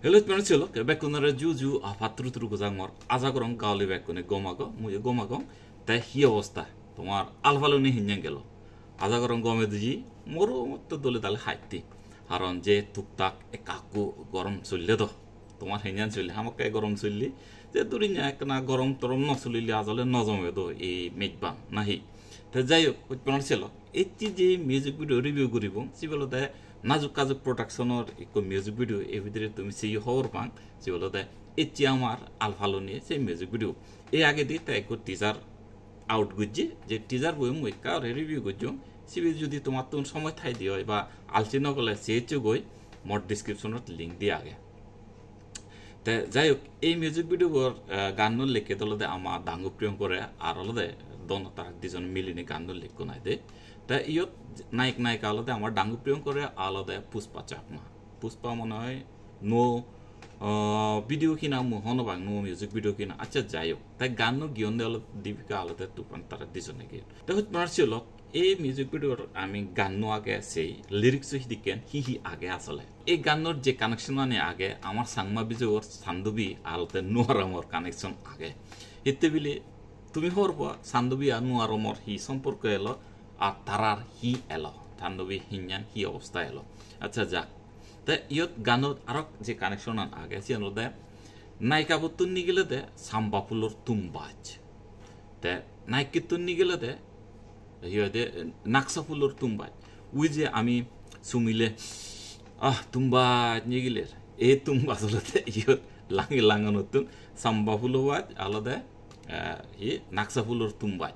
Hello, friends. Hello. Back on our Jew of Hatrutru Gozangor, Azagron Kalibek on a Gomago, Mugomagong, Tahiosta, Tomar Alvaloni Hinangelo, Azagron Gomedji, Moro to Dolidal Haiti, Haron J. Tuktak, Ekaku, Gorum Sulido, Tomar Henian Sul Hamaka Gorum Suli, the Durinakana Gorum Torom Nosulilazol and Nozomedo, a midbam, Nahi. Tajayo, with Proncello, ATJ music video review Guribum, Civil there. Nazukazu production or eco music video, evident to see you horror so the Etiamar Alphalone, same music video. Eagedita eco teaser out good je teaser room with car review good jum, see with you the tomaton somewhat idea by Altinogola Setugo, more description of link diage. The Zayuk, a music video were Gano Lecadolo de Ama Dango Priancore are all the Donata Dison Milline Gano Leconade. The Yot Nike Nike all of them are Dango Priancore, all of the Pushpa Chakma. Pushpa Monoi, no video kina Mohonobang, no music video kina Achajayo. The Gano Giondel Divical of the Tupantara Dison again. The Hut Marciolo, a music video, I mean Gano Aga say, lyrics which they can he agasole. A Gano J connection on Aga, Amar Sangma Bizu or Sandubi, all of the Noramor connection Aga. It will to me horror, Sandubi and Noramor, he some porcello. A tarar he elo, Tandovi Hinyan he of stylo. At Sajak. The youth ganot arok the connection on Agasiano there. Naikabutun niggle de Sambapulor tumbach. The Naikitun niggle de Naxapulor tumbach. Wije ami sumile ah tumba nigler. E tumbazolote youth langilanganotun. Sambapulovat alo de he Naxapulor tumbach.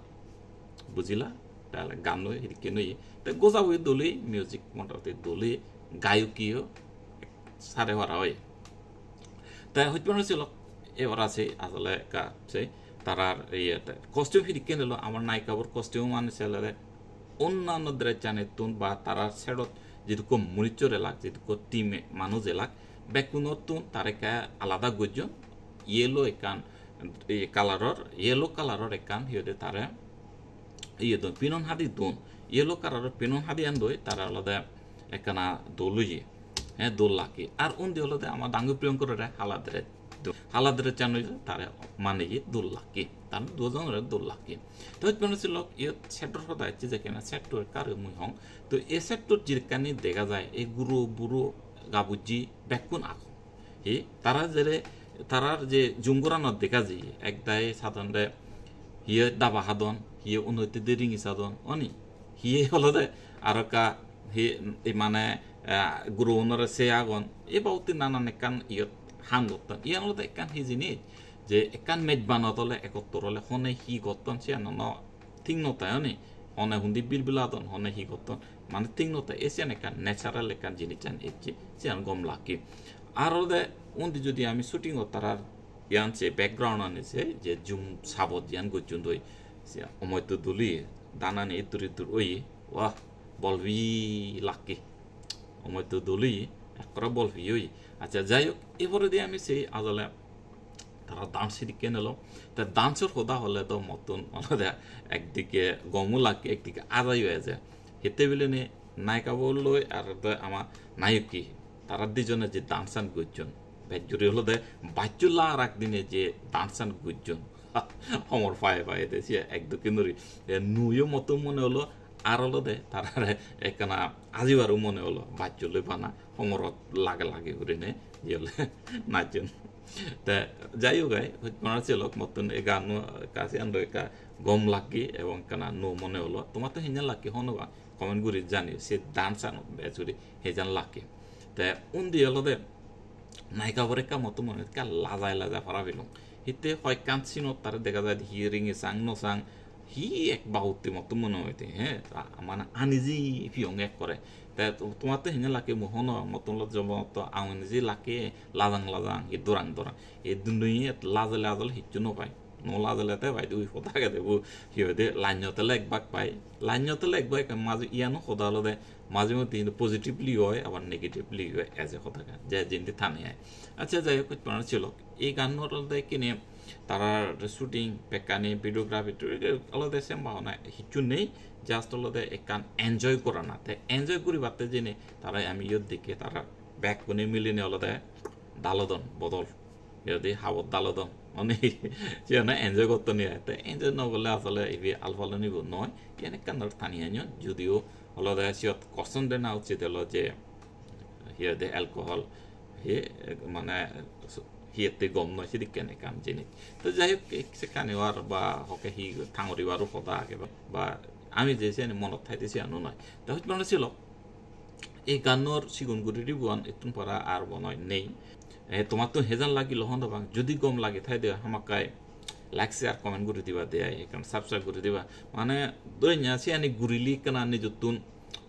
Buzilla. Gano, it can that goes away dully, music, moderate dully, Gayukio, Sarevaraway. The Hutmanusil Everase as a leca say, Tarar costume Hidicanelo, our Nikaver costume and seller, Unano Drechanetun, but Tarar Sedot, Jitukum Muriturelac, Jituko Time Manuzelac, Becunotun, Tareka, Alada Gujon, yellow ecan, a color, yellow color ecan, here the Tare. Ye don pinon hadi don yellow color pinon hadi and doy taralada ekana doluji a dolaki are on the other amadangu prionkore haladre do haladre channel tare money dolaki than dozon red dolaki. Third penicillok yet set for the chizakana set to a karimung to a set to jirkani degazai a guru buru gabuji bekun ako. He tarazere tarar je jungurano degazi ekdai sadan de here dabahadon. He only did is adon only. He holiday Araka he Imane Grown or Seagon about the Nananecan yet Hamilton. Yellow they can his in it. They can make Banatole, Ecotorole, Hone, he got on Siano, thing not only on a Hundi Bilbiladon, Hone, he got on. Man thing not a Asianican, natural can genitan, etchi, Sian gom lucky. Are the Undi Judiami shooting or Tarar Yanse background on his head, Jum Sabot Yango Jundoi. Omoto Duli, Dana Ituri, Wah, Bolvi Lucky. Omoto Duli, a crabble view. At a jayo, every day I say, Azale Dancing Canelo, the dancer Hoda Holedo Motun, another Actic Gomulak, Actic Azayueze, Hitavilene, Naikavolo, Arda Ama Nayuki, Taradijon as a dance and good jun. Beturilo de Bacula Rakdine dance and good jun. Homer five by this year, Ekdukinuri, the Nuyo Motumonolo, Arolode, Tarare, Ekana, Azivarumonolo, Bacholibana, Homer Lagalagi Rene, Yel Najun. The Jayugai, with Marcello, Motun, Egano, Casiandoca, Gomlaki, Evoncana, no Monolo, Tomato Hinalaki Honova, Common Guri Jani, said Dansan of Betsuri, Hezan Lucky. The Undiolode Nikavreka Motumonica, Lazaila Faravilum. Hite hoy kansino tar dekha jay hearing e sang no sang he ek bahut moto mone hoyte he amana aniji fiong ek kore ta tomate hina lake mohono motol jomoto aniji lake lazang e durang e dunduye lazal hitchuno pai no lazalate pai dui khota ga debu hiode lanyote lek bak pai lanyote lek bak maji iano khota lode maji motin positively hoy abar negatively hoy as a khota ga je jindi thane ay acha jay kuch panar chilo एक गानों role दे कि ने तारा shooting पैकाने videography तो एक अलग ऐसे माहौल ना हिचू नहीं जास्त लोग दे एक कान एन्जॉय करना थे एन्जॉय करी बातें जिने तारा यामी यो देखे तारा बैक बने मिलने अलग दे Dalodon, Bodol. Yadi, how about Dalodon? Only Jana and the Gotonia, the end of Novelazole, if you Alvalonigo no, can a candor Tanian, Judio, although that's your custom than outside the lodge. Here the alcohol here, Mana here the gum no city can come genic. The Jayok বা Hokahi, Tangorivaru for Dag, but আমি যে জানি মনত থাইতেছে আনো নাই তা হইবনা ছিল এই গানর সিগুনগুড়ি বন একটু পরা আর বনয় নেই তোমার তো হেজাল লাগি লহন্দ বাং যদি গম লাগে থাই দে হামাকাই লাইক শেয়ার কমেন্ট গুড়ি দিবা দে আই কারণ সাবস্ক্রাইব গুড়ি দিবা মানে দই নাছি আনি গুড়িলি কানা নি যতুন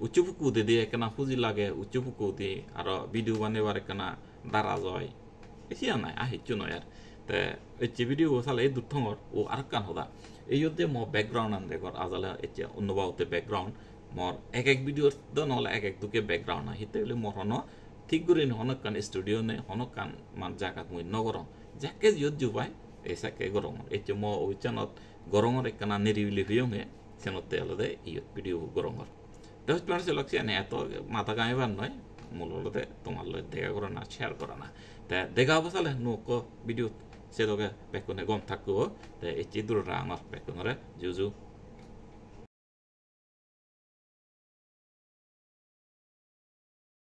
উচ্চপুকু দে দে কানা খুজি লাগে উচ্চপুকু দে আর ভিডিও বানাইবার কানা দারা জয় এসিয়া নাই আ হিচু নয় আর তে এই ভিডিও ওসালে দুঠঙর ও আর কান হদা এইতে মো ব্যাকগ্রাউন্ড আন দেখর আজালে এচে অন্যবাউতে ব্যাকগ্রাউন্ড মোর এক এক ভিডিও দন হল এক এক দুকে ব্যাকগ্রাউন্ড হিতে হলে মোর হন ঠিক গুরিন হন কান স্টুডিও নে হন কান মান জাগাত মুই নগরম যাকে যদ জুবাই এসাকে গরম এচে মো ওই চ্যানত গরমর একনা নিরিবিলি হইমে চ্যানতে হলদে এই ভিডিও গরমর দস পারছে লক্ষ্য না এত মাথা গায়বার নয় মূল হলদে তোমার লয় দেখা করা না শেয়ার করা না তা দেখা বসালে নক ভিডিও সেলোকে বেকনে গম থাকবো তে এই চিত্ররা আমার বেকনরে জুজু